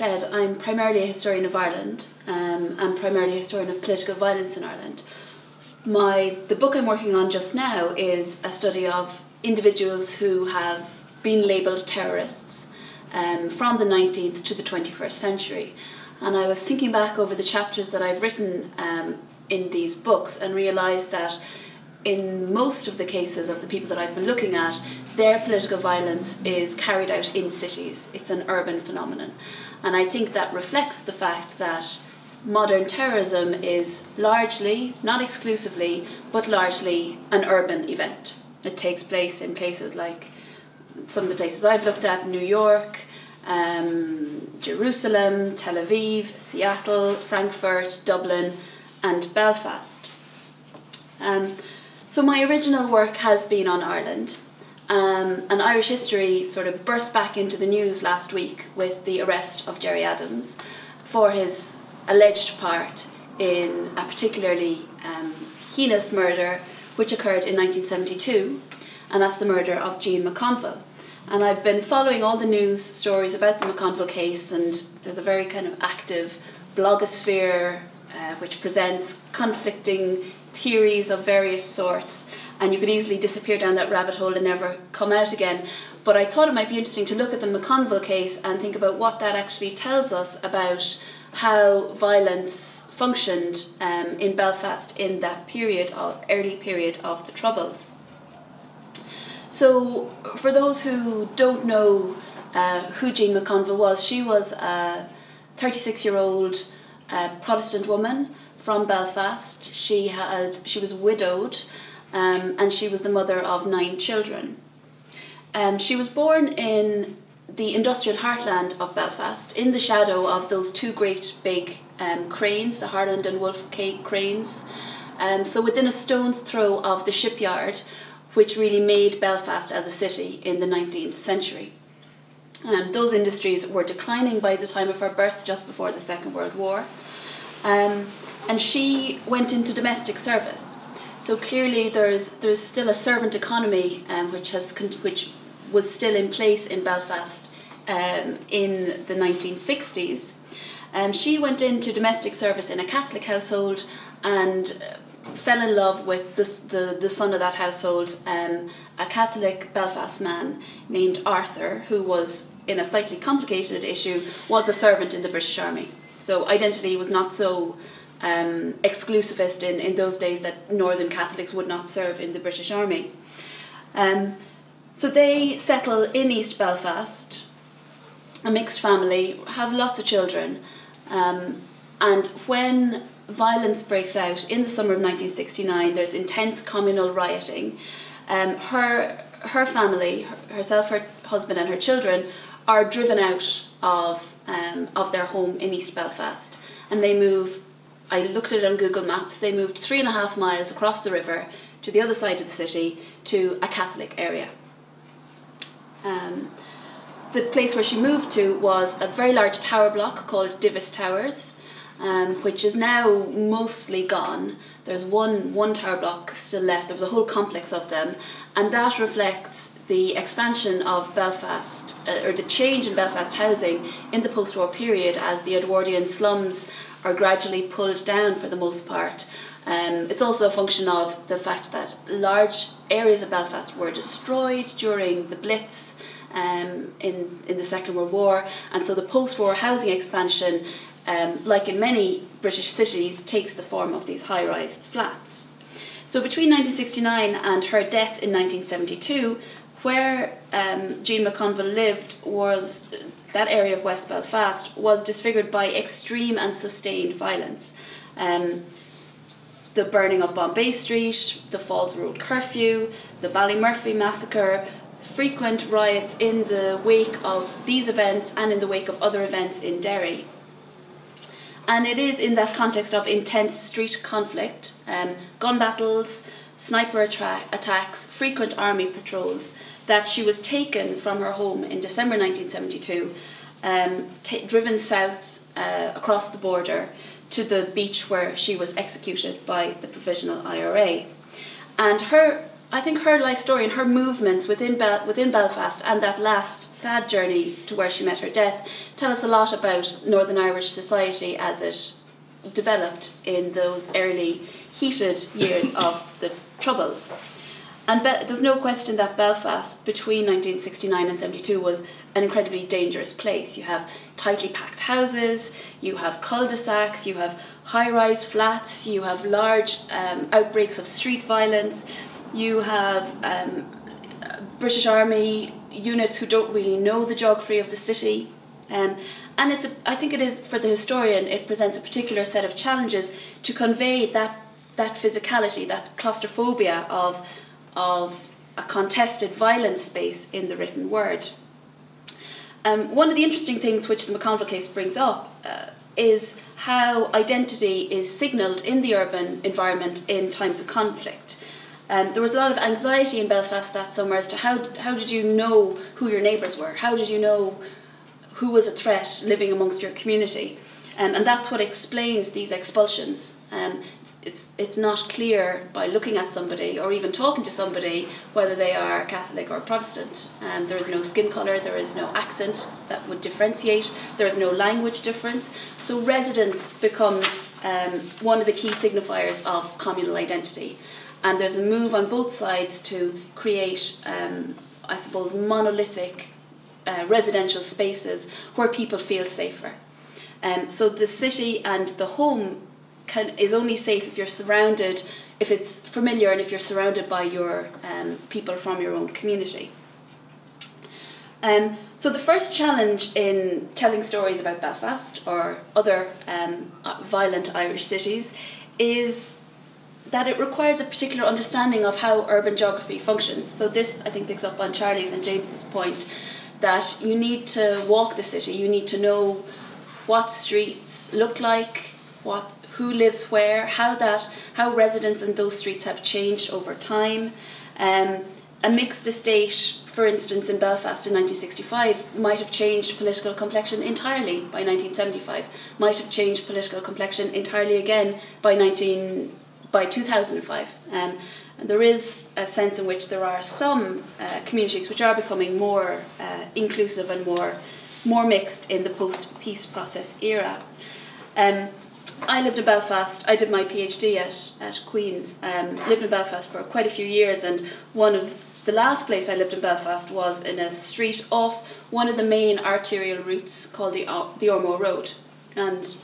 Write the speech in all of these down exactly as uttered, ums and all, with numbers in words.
said, I'm primarily a historian of Ireland, um, and primarily a historian of political violence in Ireland. My, the book I'm working on just now is a study of individuals who have been labelled terrorists um, from the nineteenth to the twenty-first century. And I was thinking back over the chapters that I've written um, in these books and realised that in most of the cases of the people that I've been looking at, their political violence is carried out in cities. It's an urban phenomenon. And I think that reflects the fact that modern terrorism is largely, not exclusively, but largely an urban event. It takes place in places like some of the places I've looked at, New York, um, Jerusalem, Tel Aviv, Seattle, Frankfurt, Dublin, and Belfast. Um, so my original work has been on Ireland, um, and Irish history sort of burst back into the news last week with the arrest of Gerry Adams for his alleged part in a particularly um, heinous murder which occurred in nineteen seventy-two, and that's the murder of Jean McConville. And I've been following all the news stories about the McConville case, and there's a very kind of active blogosphere uh, which presents conflicting theories of various sorts, and you could easily disappear down that rabbit hole and never come out again. But I thought it might be interesting to look at the McConville case and think about what that actually tells us about how violence functioned um, in Belfast in that period, of, early period of the Troubles. So for those who don't know uh, who Jean McConville was, she was a thirty-six-year-old uh, Protestant woman from Belfast. She, had, she was widowed, um, and she was the mother of nine children. Um, she was born in the industrial heartland of Belfast, in the shadow of those two great big um, cranes, the Harland and Wolff cranes, um, so within a stone's throw of the shipyard, which really made Belfast as a city in the nineteenth century. Um, those industries were declining by the time of her birth, just before the Second World War. Um, and she went into domestic service. So clearly there's, there's still a servant economy um, which, has con which was still in place in Belfast um, in the nineteen sixties. Um, she went into domestic service in a Catholic household and uh, fell in love with this, the, the son of that household, um, a Catholic Belfast man named Arthur, who was, in a slightly complicated issue, was a servant in the British Army. So identity was not so um, exclusivist in, in those days that Northern Catholics would not serve in the British Army. Um, so they settle in East Belfast, a mixed family, have lots of children, um, and when violence breaks out in the summer of nineteen sixty-nine. There's intense communal rioting. Um, her, her family, herself, her husband and her children are driven out of, um, of their home in East Belfast, and they move, I looked at it on Google Maps, they moved three and a half miles across the river to the other side of the city to a Catholic area. Um, the place where she moved to was a very large tower block called Divis Towers, Um, which is now mostly gone. There's one, one tower block still left. There was a whole complex of them, and that reflects the expansion of Belfast, uh, or the change in Belfast housing in the post-war period as the Edwardian slums are gradually pulled down for the most part. Um, it's also a function of the fact that large areas of Belfast were destroyed during the Blitz um, in, in the Second World War, and so the post-war housing expansion, Um, like in many British cities, takes the form of these high-rise flats. So between nineteen sixty-nine and her death in nineteen seventy-two, where um, Jean McConville lived was, that area of West Belfast, was disfigured by extreme and sustained violence. Um, the burning of Bombay Street, the Falls Road curfew, the Ballymurphy massacre, frequent riots in the wake of these events and in the wake of other events in Derry. And it is in that context of intense street conflict, um, gun battles, sniper attacks, frequent army patrols, that she was taken from her home in December nineteen seventy-two, um, driven south uh, across the border to the beach where she was executed by the Provisional I R A. And her I think her life story and her movements within, Bel within Belfast and that last sad journey to where she met her death tell us a lot about Northern Irish society as it developed in those early heated years of the Troubles. And Be there's no question that Belfast between nineteen sixty-nine and seventy-two was an incredibly dangerous place. You have tightly packed houses, you have cul-de-sacs, you have high-rise flats, you have large um, outbreaks of street violence, you have um, British Army units who don't really know the geography of the city. Um, and it's a, I think it is, for the historian, it presents a particular set of challenges to convey that, that physicality, that claustrophobia of, of a contested violent space in the written word. Um, one of the interesting things which the McConville case brings up uh, is how identity is signalled in the urban environment in times of conflict. Um, there was a lot of anxiety in Belfast that summer as to how, how did you know who your neighbours were? How did you know who was a threat living amongst your community? Um, and that's what explains these expulsions. Um, it's, it's, it's not clear by looking at somebody or even talking to somebody whether they are Catholic or Protestant. Um, there is no skin colour, there is no accent that would differentiate, there is no language difference. So residence becomes um, one of the key signifiers of communal identity. And there's a move on both sides to create, um, I suppose, monolithic uh, residential spaces where people feel safer. Um, so the city and the home can, is only safe if you're surrounded, if it's familiar and if you're surrounded by your um, people from your own community. Um, so the first challenge in telling stories about Belfast or other um, violent Irish cities is that it requires a particular understanding of how urban geography functions. So this, I think, picks up on Charlie's and James's point that you need to walk the city, you need to know what streets look like, what, who lives where, how, that, how residents in those streets have changed over time. Um, a mixed estate, for instance, in Belfast in nineteen sixty-five might have changed political complexion entirely by nineteen seventy-five, might have changed political complexion entirely again by nineteen... by two thousand five. Um, and there is a sense in which there are some uh, communities which are becoming more uh, inclusive and more, more mixed in the post-peace process era. Um, I lived in Belfast, I did my PhD at, at Queen's, um, lived in Belfast for quite a few years, and one of the last place I lived in Belfast was in a street off one of the main arterial routes called the, the Ormeau Road. And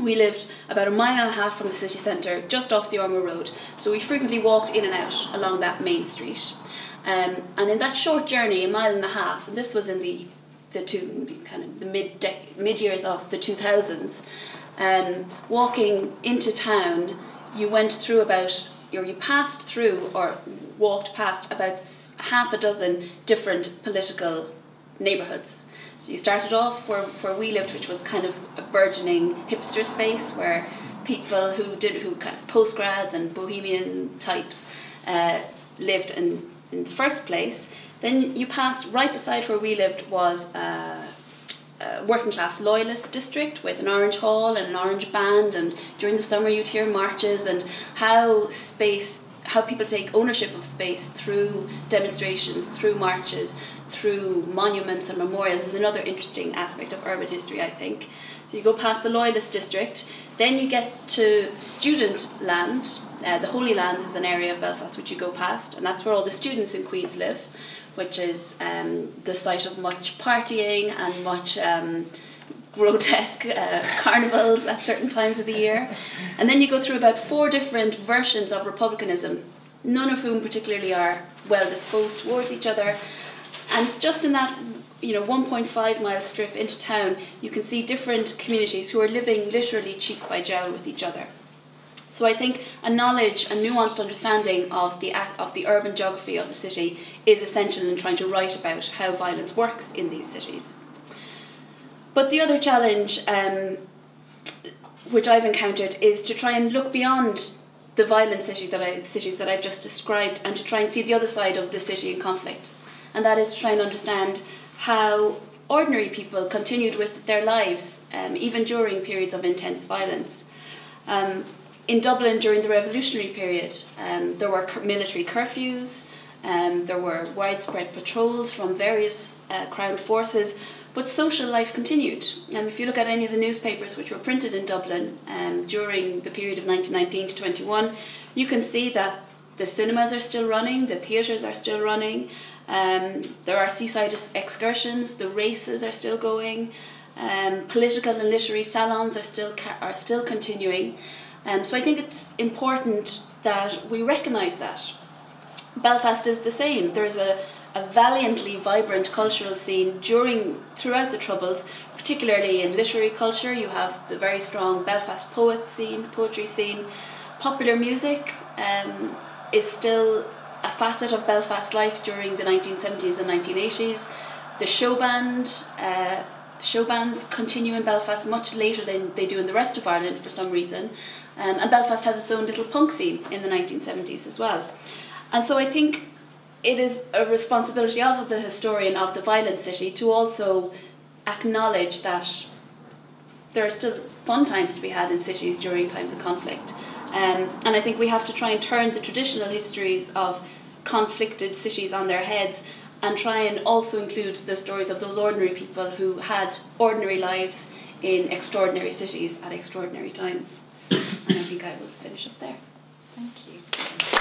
we lived about a mile and a half from the city centre, just off the Ormeau Road, so we frequently walked in and out along that main street. Um, and in that short journey, a mile and a half, and this was in the, the two kind of the mid mid years of the two thousands, um, walking into town, you went through about, or you passed through or walked past about half a dozen different political neighbourhoods. So you started off where, where we lived, which was kind of a burgeoning hipster space where people who did who kind of postgrads and bohemian types uh, lived in, in the first place. Then you passed right beside where we lived was a, a working class loyalist district with an Orange Hall and an orange band, and during the summer you'd hear marches and how space, how people take ownership of space through demonstrations, through marches, through monuments and memorials is another interesting aspect of urban history, I think. So you go past the Loyalist District, then you get to student land. Uh, the Holy Lands is an area of Belfast which you go past, and that's where all the students in Queen's live, which is um, the site of much partying and much um, grotesque uh, carnivals at certain times of the year. And then you go through about four different versions of republicanism, none of whom particularly are well disposed towards each other. And just in that, you know, one point five mile strip into town, you can see different communities who are living literally cheek by jowl with each other. So I think a knowledge, a nuanced understanding of the of the urban geography of the city is essential in trying to write about how violence works in these cities. But the other challenge, um, which I've encountered, is to try and look beyond the violent city that I, cities that I've just described, and to try and see the other side of the city in conflict. And that is to try and understand how ordinary people continued with their lives, um, even during periods of intense violence. Um, In Dublin during the revolutionary period, um, there were military curfews, um, there were widespread patrols from various uh, crown forces, but social life continued. Um, if you look at any of the newspapers which were printed in Dublin um, during the period of nineteen nineteen to twenty-one, you can see that the cinemas are still running, the theatres are still running, um, there are seaside excursions, the races are still going, um, political and literary salons are still, ca are still continuing. Um, so I think it's important that we recognise that. Belfast is the same. There's a, a valiantly vibrant cultural scene during, throughout the Troubles, particularly in literary culture. You have the very strong Belfast poet scene, poetry scene. Popular music um, is still a facet of Belfast life during the nineteen seventies and nineteen eighties. The show band, uh, show bands continue in Belfast much later than they do in the rest of Ireland for some reason. Um, and Belfast has its own little punk scene in the nineteen seventies as well. And so I think it is a responsibility of the historian of the violent city to also acknowledge that there are still fun times to be had in cities during times of conflict. Um, and I think we have to try and turn the traditional histories of conflicted cities on their heads and try and also include the stories of those ordinary people who had ordinary lives in extraordinary cities at extraordinary times. And I think I will finish up there. Thank you.